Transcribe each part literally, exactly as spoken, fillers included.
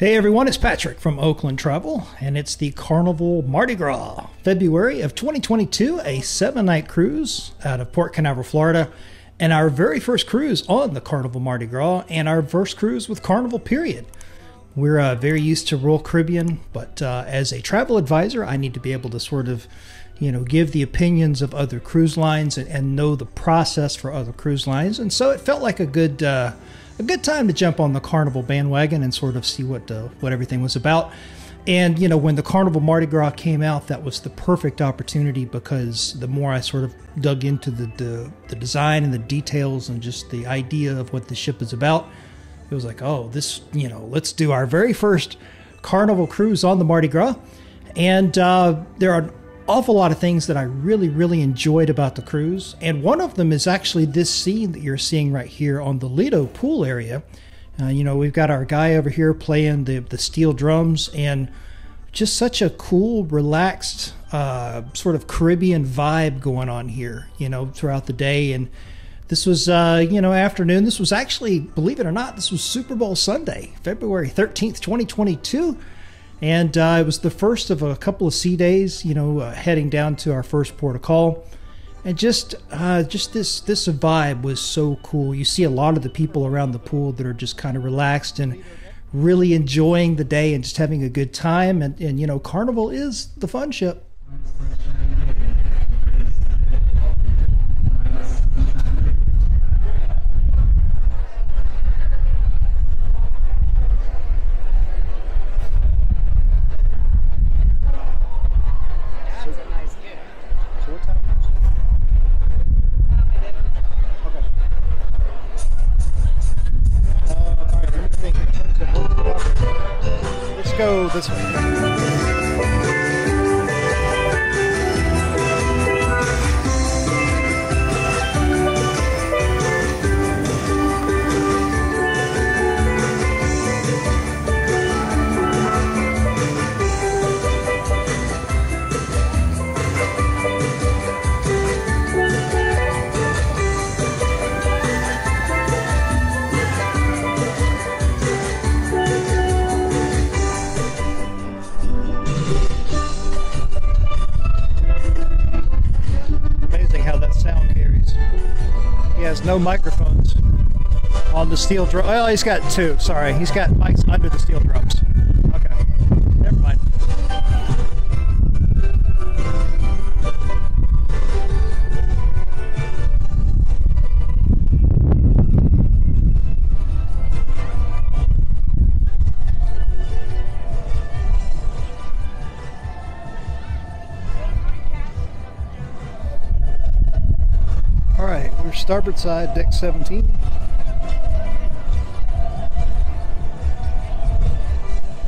Hey everyone, it's Patrick from Oakland Travel, and it's the Carnival Mardi Gras, February of twenty twenty-two, a seven-night cruise out of Port Canaveral, Florida, and our very first cruise on the Carnival Mardi Gras, and our first cruise with Carnival, period. We're uh, very used to Royal Caribbean, but uh, as a travel advisor, I need to be able to sort of, you know, give the opinions of other cruise lines and, and know the process for other cruise lines, and so it felt like a good... Uh, A good time to jump on the Carnival bandwagon and sort of see what uh, what everything was about. And you know, when the Carnival Mardi Gras came out, that was the perfect opportunity, because the more I sort of dug into the the, the design and the details and just the idea of what the ship is about, it was like, oh, this, you know, let's do our very first Carnival cruise on the Mardi Gras. And uh, there are an awful lot of things that I really, really enjoyed about the cruise. And one of them is actually this scene that you're seeing right here on the Lido pool area. Uh, you know, we've got our guy over here playing the, the steel drums, and just such a cool, relaxed, uh, sort of Caribbean vibe going on here, you know, throughout the day. And this was, uh, you know, afternoon. This was actually, believe it or not, this was Super Bowl Sunday, February thirteenth, twenty twenty-two. And uh, it was the first of a couple of sea days, you know, uh, heading down to our first port of call. And just uh, just this, this vibe was so cool. You see a lot of the people around the pool that are just kind of relaxed and really enjoying the day and just having a good time. And, and you know, Carnival is the fun ship. Go this way. No microphones on the steel drum. Well, he's got two. Sorry, he's got mics under the steel drums. Okay, never mind. Starboard side, deck seventeen.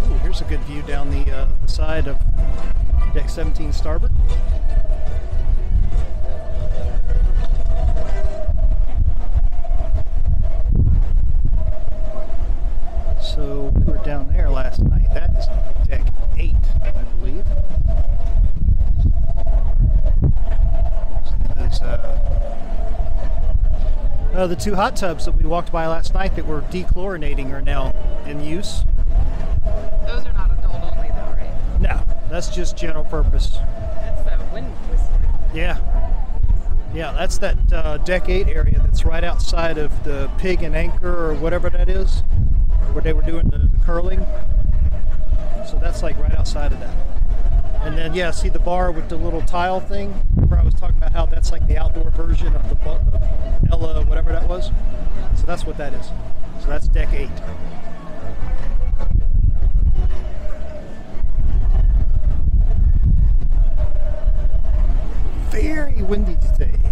Ooh, here's a good view down the, uh, the side of deck seventeen starboard. So we were down there last night. That is deck eight, I believe. So those, uh, Uh, the two hot tubs that we walked by last night that we're dechlorinating are now in use. Those are not adult only though, right? No, that's just general purpose. That's that wind whistling. Yeah. Yeah, that's that uh, deck eight area that's right outside of the Pig and Anchor or whatever that is, where they were doing the, the curling. So that's like right outside of that. And then, yeah, see the bar with the little tile thing? Remember I was talking about how that's like the outdoor version of the of Ella, whatever that was? So that's what that is. So that's deck eight. Very windy today.